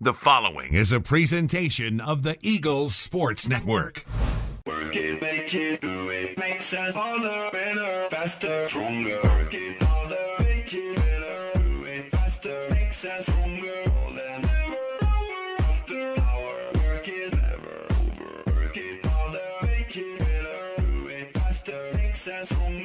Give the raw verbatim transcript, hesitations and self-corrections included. The following is a presentation of the Eagles Sports Network. Work it, make it, do it, makes us harder, better, faster, stronger. Work it harder, make it better, do it faster, makes us stronger, more than ever, hour after hour. Work is never over. Work it harder, make it better, do it faster, makes us stronger.